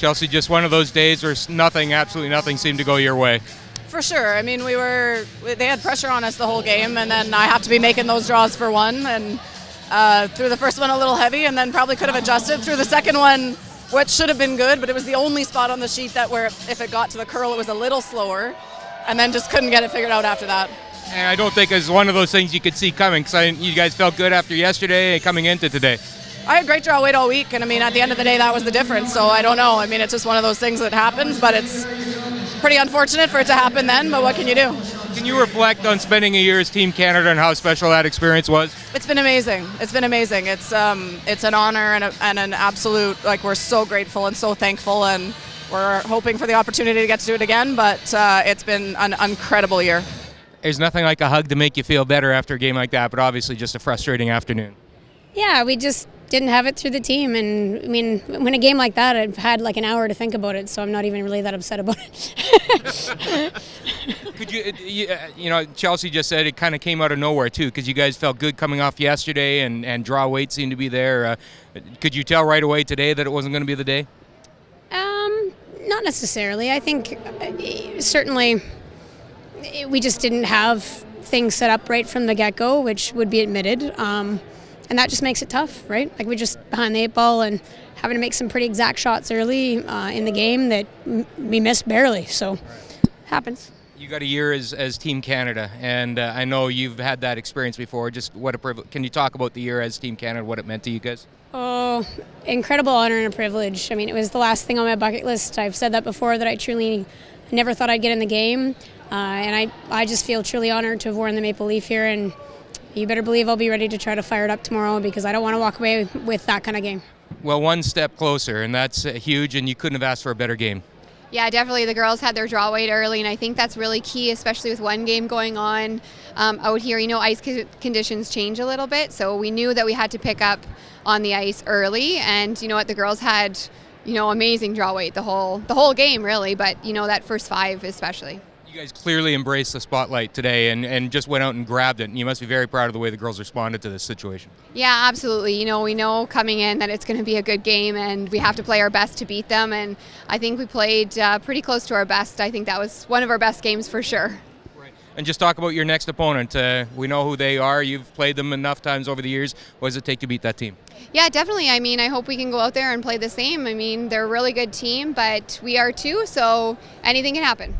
Chelsea, just one of those days where nothing, absolutely nothing seemed to go your way. For sure. I mean, they had pressure on us the whole game, and then I have to be making those draws for one, and through the first one a little heavy, and then probably could have adjusted through the second one, which should have been good, but it was the only spot on the sheet that where if it got to the curl, it was a little slower, and then just couldn't get it figured out after that. And I don't think it was one of those things you could see coming, because you guys felt good after yesterday and coming into today. I had great draw weight all week, and I mean, at the end of the day, that was the difference, so I don't know. I mean, it's just one of those things that happens, but it's pretty unfortunate for it to happen then, but what can you do? Can you reflect on spending a year as Team Canada and how special that experience was? It's been amazing. It's been amazing. It's an honor and an absolute, like, we're so grateful and so thankful, and we're hoping for the opportunity to get to do it again, but it's been an incredible year. There's nothing like a hug to make you feel better after a game like that, but obviously just a frustrating afternoon. Yeah, we just didn't have it through the team, and I mean, when a game like that, I've had like an hour to think about it, so I'm not even really that upset about it. Could you know, Chelsea just said it kind of came out of nowhere too, because you guys felt good coming off yesterday, and draw weight seemed to be there. Could you tell right away today that it wasn't going to be the day? Not necessarily. I think certainly we just didn't have things set up right from the get-go, which would be admitted. And that just makes it tough, right? Like, we're just behind the 8-ball and having to make some pretty exact shots early in the game that we missed barely. So happens. You got a year as Team Canada, and I know you've had that experience before. Just what a privilege. Can you talk about the year as Team Canada, what it meant to you guys? Oh, incredible honor and a privilege. I mean, it was the last thing on my bucket list. I've said that before, that I truly never thought I'd get in the game. And I just feel truly honored to have worn the Maple Leaf here, and you better believe I'll be ready to try to fire it up tomorrow, because I don't want to walk away with that kind of game. Well, one step closer, and that's huge, and you couldn't have asked for a better game. Yeah, definitely. The girls had their draw weight early, and I think that's really key, especially with one game going on out here. You know, ice conditions change a little bit, so we knew that we had to pick up on the ice early, and you know what, the girls had, you know, amazing draw weight the whole game really, but you know, that first 5 especially. You guys clearly embraced the spotlight today and just went out and grabbed it, and you must be very proud of the way the girls responded to this situation. Yeah, absolutely. You know, we know coming in that it's going to be a good game, and we have to play our best to beat them, and I think we played pretty close to our best. I think that was one of our best games for sure. Right. And just talk about your next opponent. We know who they are. You've played them enough times over the years. What does it take to beat that team? Yeah, definitely. I mean, I hope we can go out there and play the same. I mean, they're a really good team, but we are too, so anything can happen.